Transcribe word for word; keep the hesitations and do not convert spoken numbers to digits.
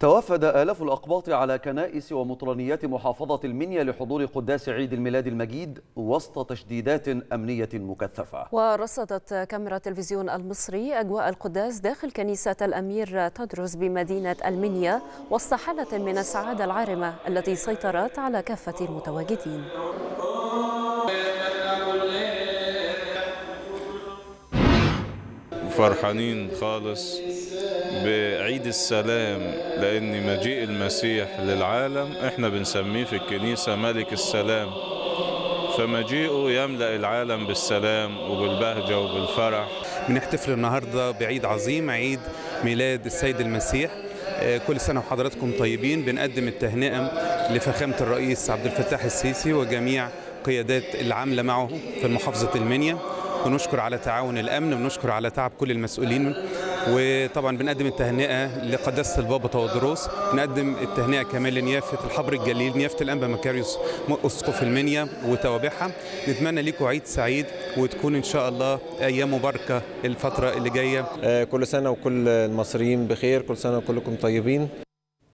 توافد آلاف الأقباط على كنائس ومطرانيات محافظة المنيا لحضور قداس عيد الميلاد المجيد وسط تشديدات أمنية مكثفة. ورصدت كاميرا التلفزيون المصري أجواء القداس داخل كنيسة الأمير تواضروس بمدينة المنيا وسط حالة من السعادة العارمة التي سيطرت على كافة المتواجدين. فرحانين خالص بعيد السلام، لأن مجيء المسيح للعالم احنا بنسميه في الكنيسة ملك السلام، فمجيئه يملأ العالم بالسلام وبالبهجة وبالفرح. بنحتفل النهاردة بعيد عظيم، عيد ميلاد السيد المسيح. كل سنة وحضراتكم طيبين. بنقدم التهنئة لفخامة الرئيس عبد الفتاح السيسي وجميع قيادات العاملة معه في محافظة المنيا، ونشكر على تعاون الأمن، ونشكر على تعب كل المسؤولين. وطبعا بنقدم التهنئة لقداسة البابا تواضروس، بنقدم التهنئة كمان لنيافة الحبر الجليل، نيافة الانبا مكاريوس أسقف المنيا وتوابعها. نتمنى لكم عيد سعيد، وتكون إن شاء الله أيام مباركة الفترة اللي جاية. كل سنة وكل المصريين بخير، كل سنة وكلكم طيبين.